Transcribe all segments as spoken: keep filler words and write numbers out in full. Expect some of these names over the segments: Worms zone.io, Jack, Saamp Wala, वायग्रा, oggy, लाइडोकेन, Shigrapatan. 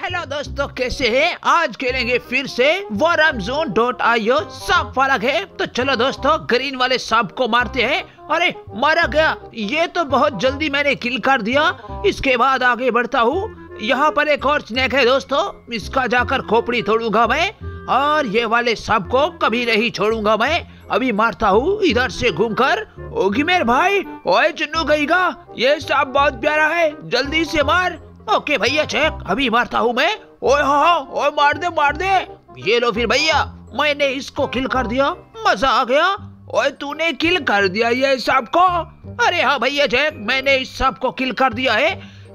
Hello दोस्तों, कैसे हैं? आज खेलेंगे फिर से वर्म जोन डॉट आईओ। सांप फलक है तो चलो दोस्तों ग्रीन वाले सांप को मारते हैं। अरे मारा गया, ये तो बहुत जल्दी मैंने किल कर दिया। इसके बाद आगे बढ़ता हूँ। यहाँ पर एक और स्नेक है दोस्तों, इसका जाकर खोपड़ी तोड़ूंगा मैं और ये वाले सांप को कभी नहीं छोड़ूंगा मैं। अभी मारता हूँ इधर से घूमकर। ओगी मेरे भाई, ओए चुन्नू गईगा, ये सांप बहुत प्यारा है, जल्दी से मार। ओके भैया चेक, अभी मारता हूँ मैं। ओए हाँ हाँ, ओए मार दे मार दे। ये लो फिर भैया, मैंने इसको किल कर दिया, मजा आ गया। ओए तूने किल कर दिया ये सांप को? अरे हाँ भैया चेक, मैंने इस सांप को किल कर दिया है।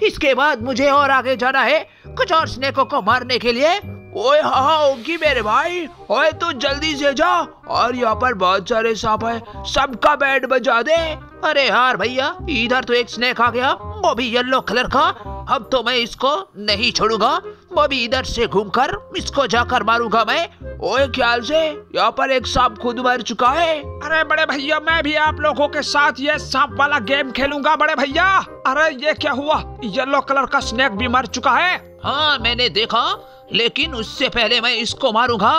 इसके बाद मुझे और आगे जाना है कुछ और स्नेकों को मारने के लिए। ओए हाँ हाँ ओगी मेरे भाई, ओए तू जल्दी से जा। और यहाँ पर बहुत सारे सांप है, सबका बैट बजा दे। अरे यार भैया, इधर तो एक स्नेक आ गया, वो भी येलो कलर का। अब तो मैं इसको नहीं छोड़ूंगा, वो भी इधर से घूमकर इसको जाकर मारूंगा मैं। ओए ख्याल से यहाँ पर एक सांप खुद मर चुका है। अरे बड़े भैया, मैं भी आप लोगों के साथ ये सांप वाला गेम खेलूंगा बड़े भैया। अरे ये क्या हुआ, येलो कलर का स्नेक भी मर चुका है। हाँ मैंने देखा, लेकिन उससे पहले मैं इसको मारूंगा।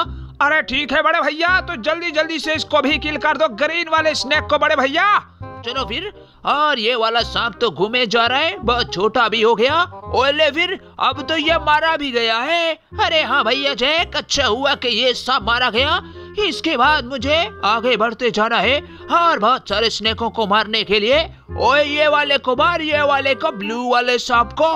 अरे ठीक है बड़े भैया, तो जल्दी जल्दी से इसको भी किल कर दो, ग्रीन वाले स्नेक को बड़े भैया। चलो फिर। और ये वाला सांप तो घूमे जा रहा है, बहुत छोटा भी हो गया। ओले फिर, अब तो ये मारा भी गया है। अरे हाँ भैया जैक, अच्छा हुआ कि ये सांप मारा गया। इसके बाद मुझे आगे बढ़ते जाना है और बहुत सारे स्नेकों को मारने के लिए। ओए ये वाले को मार, ये वाले को, ब्लू वाले सांप को।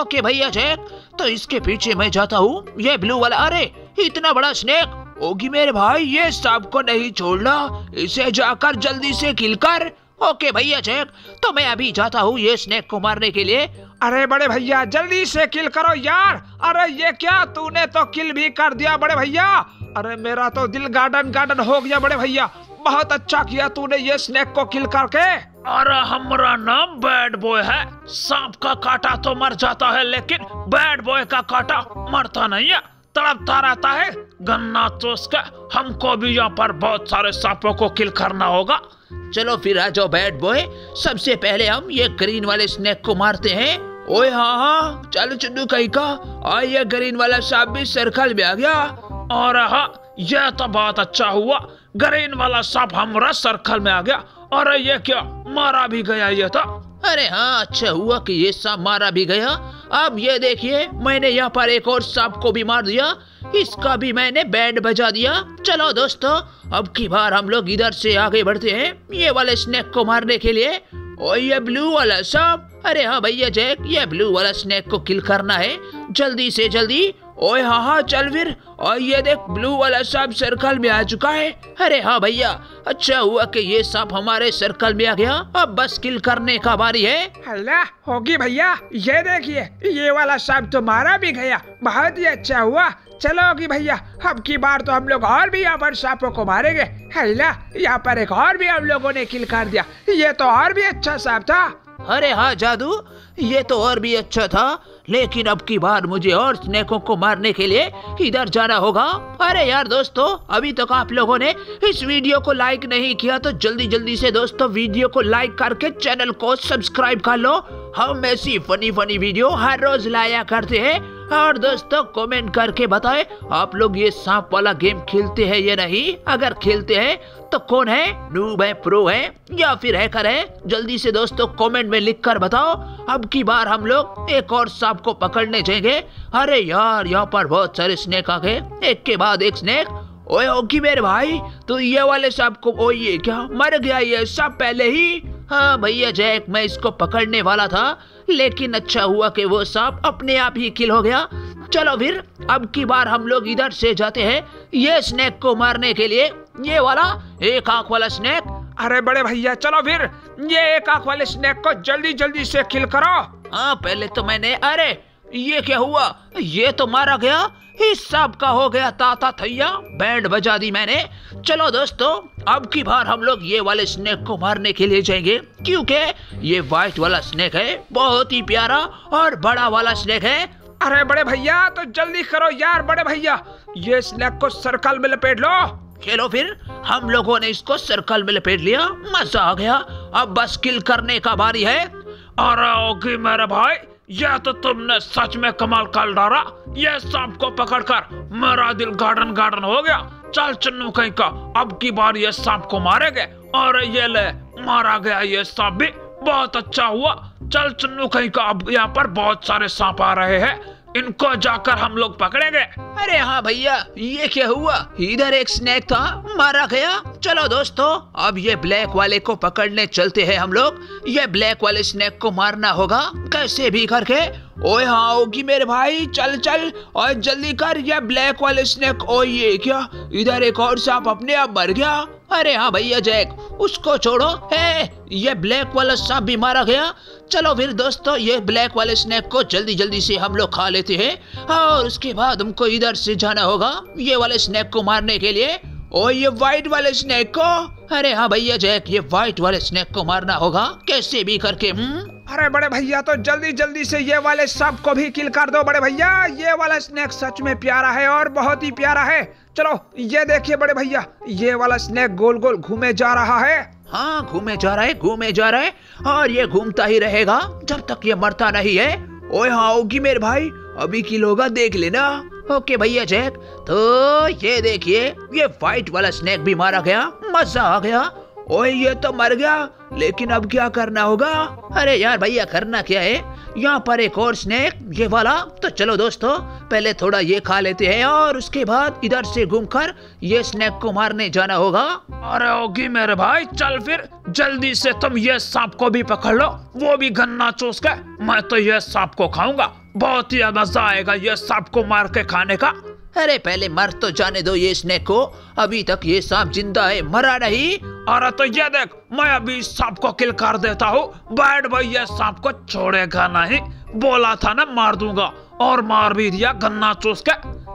ओके भैया जैक, तो इसके पीछे मैं जाता हूँ, ये ब्लू वाला। अरे इतना बड़ा स्नेक, ओगी मेरे भाई, ये सांप को नहीं छोड़ना, इसे जाकर जल्दी से किल कर। ओके भैया चेक, तो मैं अभी जाता हूँ ये स्नेक को मारने के लिए। अरे बड़े भैया जल्दी से किल करो यार। अरे ये क्या, तूने तो किल भी कर दिया बड़े भैया। अरे मेरा तो दिल गार्डन गार्डन हो गया बड़े भैया, बहुत अच्छा किया तूने ये स्नेक को किल करके। अरे हमारा नाम बैड बॉय है, सांप का काटा तो मर जाता है लेकिन बैड बॉय का काटा मरता नहीं है, तड़पता रहता है। गन्ना तो उसका, हमको भी यहाँ पर बहुत सारे सांपों को किल करना होगा। चलो फिर आ जाओ बैड बॉय, सबसे पहले हम ये ग्रीन वाले स्नेक को मारते हैं। ओए हाँ हाँ, चलो चुन्नू कहीं का। और ये ग्रीन वाला सांप भी सर्कल में आ गया। और हाँ, यह तो बहुत अच्छा हुआ, ग्रीन वाला सांप हमारा सर्कल में आ गया। और ये क्या, मारा भी गया ये था। अरे हाँ, अच्छा हुआ कि ये सांप मारा भी गया। अब ये देखिए, मैंने यहाँ पर एक और सांप को भी मार दिया, इसका भी मैंने बैंड बजा दिया। चलो दोस्तों, अब की बार हम लोग इधर से आगे बढ़ते हैं ये वाले स्नेक को मारने के लिए। और ये ब्लू वाला सांप, अरे हाँ भैया जैक, ये ब्लू वाला स्नेक को किल करना है जल्दी से जल्दी। ओए हाँ हाँ चल फिर। और ये देख, ब्लू वाला सांप सर्कल में आ चुका है। अरे हाँ भैया, अच्छा हुआ कि ये सांप हमारे सर्कल में आ गया, अब बस किल करने का बारी है। अल्लाह होगी भैया, ये देखिए, ये वाला सांप तो मारा भी गया, बहुत ही अच्छा हुआ। चलो होगी भैया, अब की बार तो हम लोग और भी यहाँ पर सांपों को मारेंगे। अल्लाह, यहाँ पर एक और भी हम लोगों ने किल कर दिया, ये तो और भी अच्छा सांप था। अरे हाँ जादू, ये तो और भी अच्छा था, लेकिन अब की बार मुझे और स्नेकों को मारने के लिए इधर जाना होगा। अरे यार दोस्तों, अभी तक आप लोगों ने इस वीडियो को लाइक नहीं किया तो जल्दी जल्दी से दोस्तों वीडियो को लाइक करके चैनल को सब्सक्राइब कर लो। हम ऐसी फनी फनी वीडियो हर रोज लाया करते हैं। और दोस्तों कमेंट करके बताएं, आप लोग ये सांप वाला गेम खेलते हैं या नहीं? अगर खेलते हैं तो कौन है, नूब है, प्रो है या फिर हैकर है? जल्दी से दोस्तों कमेंट में लिख कर बताओ। अब की बार हम लोग एक और सांप को पकड़ने जाएंगे। अरे यार, यहाँ पर बहुत सारे स्नेक आ गए, एक के बाद एक स्नेक। ओए ओगी मेरे भाई, तो ये वाले सांप को, ओ ये क्या, मर गया ये सांप पहले ही। हाँ भैया जैक, मैं इसको पकड़ने वाला था, लेकिन अच्छा हुआ कि वो सांप अपने आप ही किल हो गया। चलो फिर, अब की बार हम लोग इधर से जाते हैं ये स्नेक को मारने के लिए, ये वाला एक आंख वाला स्नेक। अरे बड़े भैया चलो फिर, ये एक आंख वाले स्नेक को जल्दी जल्दी से किल करो। हाँ पहले तो मैंने, अरे ये क्या हुआ, ये तो मारा गया, इस सांप का हो गया ताता थैया, बैंड बजा दी मैंने। चलो दोस्तों, अब की बार हम लोग ये वाले स्नेक को मारने के लिए जाएंगे, क्योंकि ये व्हाइट वाला स्नेक है, बहुत ही प्यारा और बड़ा वाला स्नेक है। अरे बड़े भैया तो जल्दी करो यार बड़े भैया, ये स्नेक को सर्कल में लपेट लो। चलो फिर, हम लोगों ने इसको सर्कल में लपेट लिया, मजा आ गया। अब बस किल करने का बारी है। और ओगी मेरा भाई, यह तो तुमने सच में कमाल काल डाला। यह सांप को पकड़कर मेरा दिल गार्डन गार्डन हो गया। चल चन्नू कहीं का, अब की बार यह सांप को मारेंगे। और ये ले, मारा गया यह सांप भी, बहुत अच्छा हुआ। चल चन्नू कहीं का, अब यहाँ पर बहुत सारे सांप आ रहे हैं, इनको जाकर हम लोग पकड़ेंगे। अरे हाँ भैया, ये क्या हुआ? इधर एक स्नेक था, मारा गया। चलो दोस्तों, अब ये ब्लैक वाले को पकड़ने चलते हैं हम लोग। ये ब्लैक वाले स्नेक को मारना होगा कैसे भी करके। ओए हाँ ओगी मेरे भाई, चल चल और जल्दी कर ये ब्लैक वाले स्नेक। ओ ये क्या, इधर एक और सांप अपने आप मर गया। अरे हाँ भैया जैक, उसको छोड़ो, है ये ब्लैक वाला सांप भी मारा गया। चलो फिर दोस्तों, ये ब्लैक वाले स्नैक को जल्दी जल्दी से हम लोग खा लेते हैं, और उसके बाद हमको इधर से जाना होगा ये वाले स्नैक को मारने के लिए। और ये व्हाइट वाले स्नैक को, अरे हाँ भैया जैक, ये व्हाइट वाले स्नैक को मारना होगा कैसे भी करके। हम्म अरे बड़े भैया, तो जल्दी जल्दी से ये वाले सांप को भी किल कर दो बड़े भैया। ये वाला स्नैक सच में प्यारा है और बहुत ही प्यारा है। चलो ये देखिए बड़े भैया, ये वाला स्नैक गोल गोल घूमे जा रहा है। हाँ घूमे जा रहा है, घूमे जा रहा है, और ये घूमता ही रहेगा जब तक ये मरता नहीं है। ओए हाँ ओगी मेरे भाई, अभी किल होगा, देख लेना। ओके भैया जैक, तो ये देखिए, ये व्हाइट वाला स्नैक भी मारा गया। मजा आ गया। ओए ये तो मर गया, लेकिन अब क्या करना होगा? अरे यार भैया, करना क्या है, यहाँ पर एक और स्नैक, ये वाला। तो चलो दोस्तों, पहले थोड़ा ये खा लेते हैं, और उसके बाद इधर से घूमकर ये स्नैक को मारने जाना होगा। अरे ओगी मेरे भाई, चल फिर जल्दी से तुम ये सांप को भी पकड़ लो, वो भी गन्ना चूस के। मैं तो ये सांप को खाऊंगा, बहुत ही मजा आएगा ये सांप को मार के खाने का। अरे पहले मर तो जाने दो ये स्नैक को, अभी तक ये सांप जिंदा है, मरा नहीं। अरे तो ये देख, मैं अभी सांप को किल कर देता हूँ। बैड भाई ये सांप को छोड़ेगा नहीं, बोला था ना मार दूंगा, और मार भी दिया गन्ना चूस के।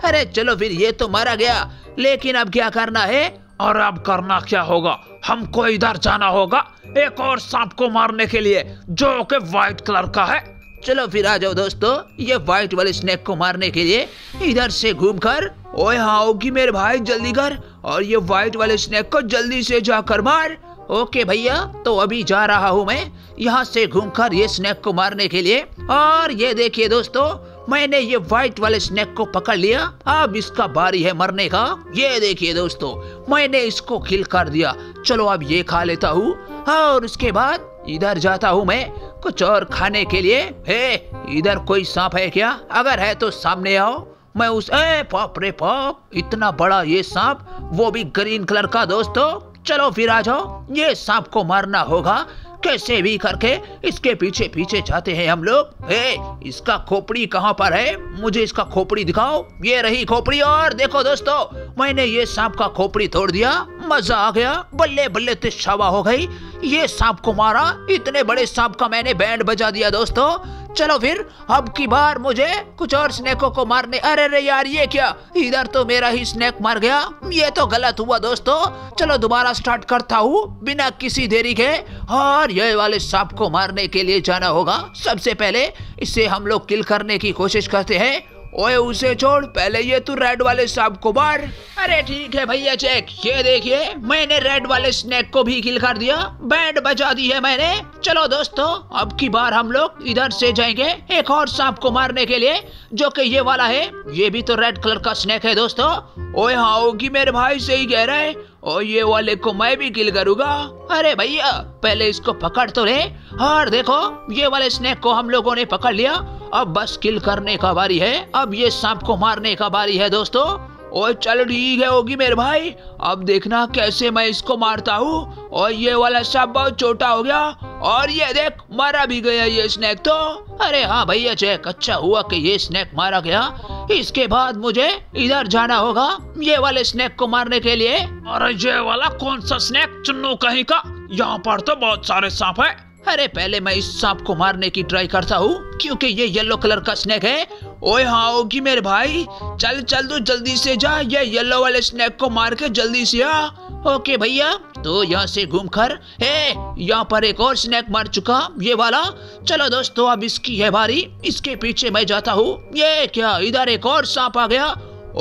अरे चलो फिर, ये तो मारा गया, लेकिन अब क्या करना है? और अब करना क्या होगा, हमको इधर जाना होगा एक और सांप को मारने के लिए, जो के व्हाइट कलर का है। चलो फिर आ जाओ दोस्तों, ये व्हाइट वाले स्नैक को मारने के लिए इधर से घूमकर। ओए हाँ ओगी मेरे भाई, जल्दी कर, और ये व्हाइट वाले स्नैक को जल्दी से जाकर मार। ओके भैया, तो अभी जा रहा हूँ मैं यहाँ से घूमकर ये स्नैक को मारने के लिए। और ये देखिए दोस्तों, मैंने ये व्हाइट वाले स्नैक को पकड़ लिया, अब इसका बारी है मरने का। ये देखिए दोस्तों, मैंने इसको किल कर दिया। चलो अब ये खा लेता हूँ, और उसके बाद इधर जाता हूँ मैं कुछ और खाने के लिए। हे, इधर कोई सांप है क्या? अगर है तो सामने आओ। मैं उस ए पाप रे पाप, इतना बड़ा ये सांप, वो भी ग्रीन कलर का। दोस्तों चलो फिर आ जाओ, ये सांप को मारना होगा कैसे भी करके। इसके पीछे पीछे जाते हैं हम लोग। हे, इसका खोपड़ी कहाँ पर है? मुझे इसका खोपड़ी दिखाओ। ये रही खोपड़ी, और देखो दोस्तों, मैंने ये सांप का खोपड़ी तोड़ दिया। मजा आ गया, बल्ले बल्ले तेज़ावा हो गई। ये सांप को मारा, इतने बड़े सांप का मैंने बैंड बजा दिया दोस्तों। चलो फिर, अब की बार मुझे कुछ और स्नैकों को मारने। अरे रे यार, ये क्या, इधर तो मेरा ही स्नैक मर गया। ये तो गलत हुआ दोस्तों। चलो दोबारा स्टार्ट करता हूँ बिना किसी देरी के, और ये वाले सांप को मारने के लिए जाना होगा। सबसे पहले इसे हम लोग किल करने की कोशिश करते हैं। ओए उसे छोड़, पहले ये तू रेड वाले सांप को मार। अरे ठीक है भैया चेक, ये देखिए, मैंने रेड वाले स्नैक को भी किल कर दिया, बैंड बजा दी है मैंने। चलो दोस्तों, अब की बार हम लोग इधर से जाएंगे एक और सांप को मारने के लिए, जो कि ये वाला है। ये भी तो रेड कलर का स्नैक है दोस्तों। ओए हाँ होगी मेरे भाई, सही कह रहा है, और ये वाले को मैं भी किल करूंगा। अरे भैया, पहले इसको पकड़ तो ले, और देखो ये वाले स्नैक को हम लोगों ने पकड़ लिया। अब बस किल करने का बारी है, अब ये सांप को मारने का बारी है दोस्तों। और चलो ठीक है होगी मेरे भाई, अब देखना कैसे मैं इसको मारता हूँ। और ये वाला सांप बहुत छोटा हो गया, और ये देख, मारा भी गया ये स्नैक तो। अरे हाँ भैया चेक, अच्छा हुआ कि ये स्नैक मारा गया। इसके बाद मुझे इधर जाना होगा ये वाले स्नैक को मारने के लिए। और ये वाला कौन सा स्नैक चुन्नू कहीं का? यहाँ पर तो बहुत सारे सांप है। अरे पहले मैं इस सांप को मारने की ट्राई करता हूँ, क्योंकि ये येलो कलर का स्नैक है। ओए हाँ होगी मेरे भाई, चल चल तू जल्दी से जा, ये येलो वाले स्नैक को मार के जल्दी से आ। ओके भैया, तो यहाँ से घूमकर, हे, यहाँ पर एक और स्नैक मार चुका, ये वाला। चलो दोस्तों, अब इसकी है बारी, इसके पीछे मैं जाता हूँ। ये क्या, इधर एक और सांप आ गया।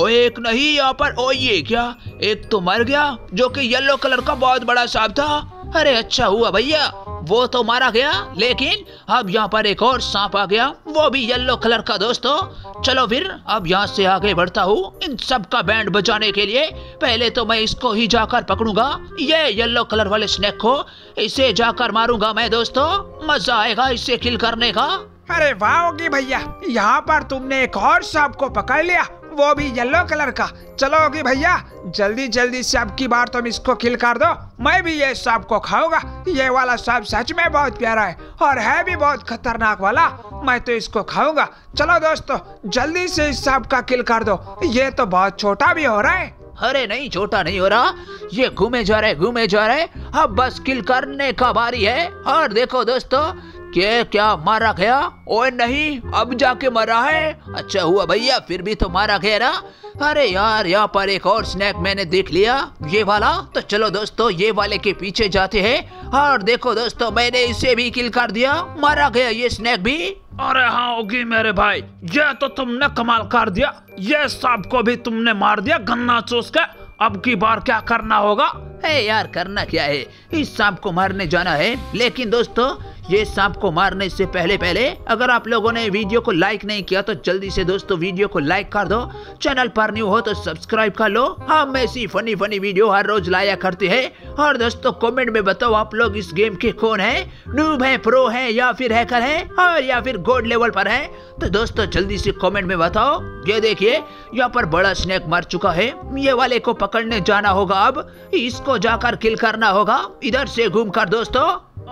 ओ एक नहीं यहाँ पर, ओ ये क्या, एक तो मर गया, जो कि येलो कलर का बहुत बड़ा सांप था। अरे अच्छा हुआ भैया, वो तो मारा गया, लेकिन अब यहाँ पर एक और सांप आ गया, वो भी येलो कलर का। दोस्तों चलो फिर अब यहाँ से आगे बढ़ता हूँ इन सब का बैंड बजाने के लिए। पहले तो मैं इसको ही जाकर पकड़ूंगा, ये येलो कलर वाले स्नेक को, इसे जाकर मारूंगा मैं। दोस्तों मजा आएगा इसे किल करने का। अरे वाह ओगी भैया, यहाँ पर तुमने एक और सांप को पकड़ लिया, वो भी येलो कलर का। चलो ओगी भैया जल्दी जल्दी से अब की बार तुम इसको किल कर दो, मैं भी ये सांप को खाऊंगा। ये वाला सांप सच में बहुत प्यारा है और है भी बहुत खतरनाक वाला, मैं तो इसको खाऊंगा। चलो दोस्तों जल्दी से इस सांप का किल कर दो, ये तो बहुत छोटा भी हो रहा है। अरे नहीं छोटा नहीं हो रहा, ये घूमे जा रहे घूमे जा रहे, अब बस किल करने का बारी है। और देखो दोस्तों के क्या मारा गया, ओए नहीं अब जाके मरा है। अच्छा हुआ भैया फिर भी तो मारा गया ना। अरे यार यहाँ पर एक और स्नैक मैंने देख लिया, ये वाला। तो चलो दोस्तों ये वाले के पीछे जाते हैं और देखो दोस्तों मैंने इसे भी किल कर दिया, मारा गया ये स्नैक भी। अरे हाँ ओगी मेरे भाई, ये तो तुमने कमाल कर दिया, ये सांप को भी तुमने मार दिया गन्ना चूस के। अब की बार क्या करना होगा? ए यार करना क्या है, इस सांप को मारने जाना है। लेकिन दोस्तों ये सांप को मारने से पहले पहले अगर आप लोगों ने वीडियो को लाइक नहीं किया तो जल्दी से दोस्तों वीडियो को लाइक कर दो, चैनल पर न्यू हो तो सब्सक्राइब कर लो। हम ऐसी फनी फनी वीडियो हर रोज लाया करते हैं। और दोस्तों कमेंट में बताओ आप लोग इस गेम के कौन है, नूब है, प्रो है या फिर हैकर है और या फिर गोल्ड लेवल पर है। तो दोस्तों जल्दी से कॉमेंट में बताओ। ये देखिए यहाँ पर बड़ा स्नेक मर चुका है, ये वाले को पकड़ने जाना होगा, अब इसको जाकर किल करना होगा इधर से घूम कर दोस्तों।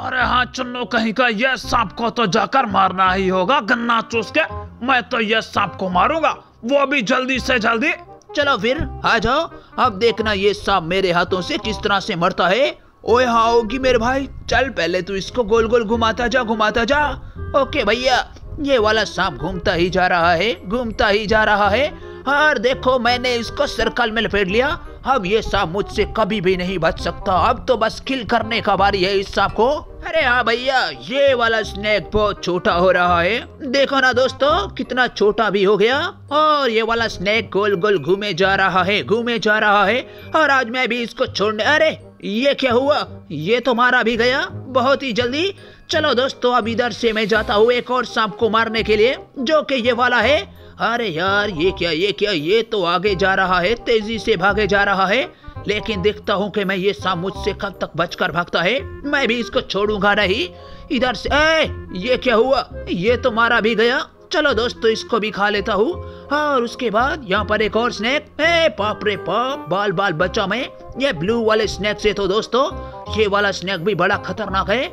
अरे हाँ चुन्नू कहीं का, ये सांप को तो जाकर मारना ही होगा गन्ना चूस के। मैं तो ये सांप को मारूंगा, वो भी जल्दी से जल्दी। चलो फिर आ जाओ, अब देखना ये सांप मेरे हाथों से किस तरह से मरता है। ओए हाँ ओगी मेरे भाई चल, पहले तू इसको गोल गोल घुमाता जा घुमाता जा। ओके भैया ये वाला सांप घूमता ही जा रहा है घूमता ही जा रहा है और देखो मैंने इसको सर्कल में लपेट लिया। अब ये सांप मुझसे कभी भी नहीं बच सकता, अब तो बस किल करने का बारी है इस सांप को। अरे हाँ भैया ये वाला स्नेक बहुत छोटा हो रहा है, देखो ना दोस्तों कितना छोटा भी हो गया। और ये वाला स्नेक गोल गोल घूमे जा रहा है घूमे जा रहा है और आज मैं भी इसको छोड़ने। अरे ये क्या हुआ, ये तो मारा भी गया बहुत ही जल्दी। चलो दोस्तों अब इधर से मैं जाता हूँ एक और सांप को मारने के लिए, जो कि ये वाला है। अरे यार ये क्या ये क्या, ये तो आगे जा रहा है तेजी से भागे जा रहा है। लेकिन देखता हूँ कि मैं ये सांप मुझसे कब तक बचकर भागता है, मैं भी इसको छोड़ूंगा नहीं। इधर से ए, ये क्या हुआ, ये तो मारा भी गया। चलो दोस्तों इसको भी खा लेता हूँ। और उसके बाद यहाँ पर एक और स्नैक, पाप रे पाप बाल बाल बचा मैं ये ब्लू वाले स्नैक से। तो दोस्तों ये वाला स्नैक भी बड़ा खतरनाक है।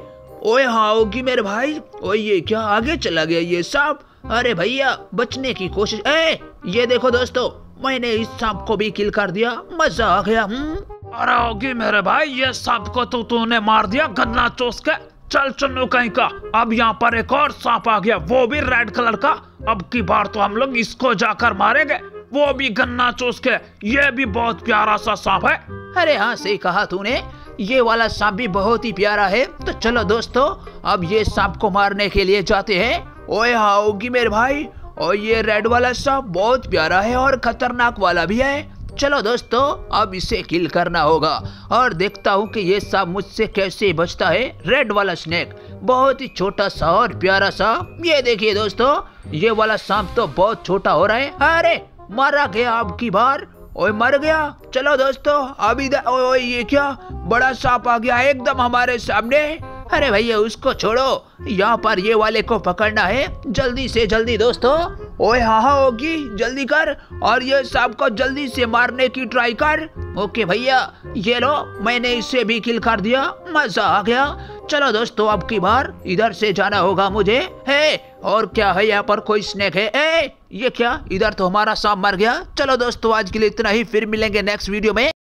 ओए हाँ ओगी मेरे भाई, ओए ये क्या आगे चला गया ये सांप। अरे भैया बचने की कोशिश। ए ये देखो दोस्तों मैंने इस सांप को भी किल कर दिया, मजा आ गया। अरे ओगी मेरे भाई ये सांप को तो तूने मार दिया गन्ना चूस के। चल चुन्नू कहीं का, अब यहाँ पर एक और सांप आ गया, वो भी रेड कलर का। अब की बार तो हम लोग इसको जाकर मारेंगे, वो भी गन्ना चूस के। ये भी बहुत प्यारा सा सांप है। अरे हाँ सही कहा तूने, ये वाला सांप भी बहुत ही प्यारा है। तो चलो दोस्तों अब ये सांप को मारने के लिए जाते हैं। ओए हाँ ओगी मेरे भाई, और ये रेड वाला सांप बहुत प्यारा है और खतरनाक वाला भी है। चलो दोस्तों अब इसे किल करना होगा और देखता हूँ कि ये सांप मुझसे कैसे बचता है। रेड वाला स्नेक बहुत ही छोटा सा और प्यारा सा। ये देखिए दोस्तों ये वाला सांप तो बहुत छोटा हो रहा है। अरे मारा गया अब की बार, ओए मर गया। चलो दोस्तों अब इधर, ओए ये क्या बड़ा सांप आ गया एकदम हमारे सामने। अरे भैया उसको छोड़ो, यहाँ पर ये वाले को पकड़ना है जल्दी से जल्दी दोस्तों। ओए हाँ हाँ ओगी जल्दी कर और ये सांप को जल्दी से मारने की ट्राई कर। ओके भैया ये लो, मैंने इसे भी किल कर दिया, मजा आ गया। चलो दोस्तों अब की बार इधर से जाना होगा मुझे। हे और क्या है यहाँ पर, कोई स्नेक है। ए ये क्या, इधर तो हमारा सांप मर गया। चलो दोस्तों आज के लिए इतना ही, फिर मिलेंगे नेक्स्ट वीडियो में।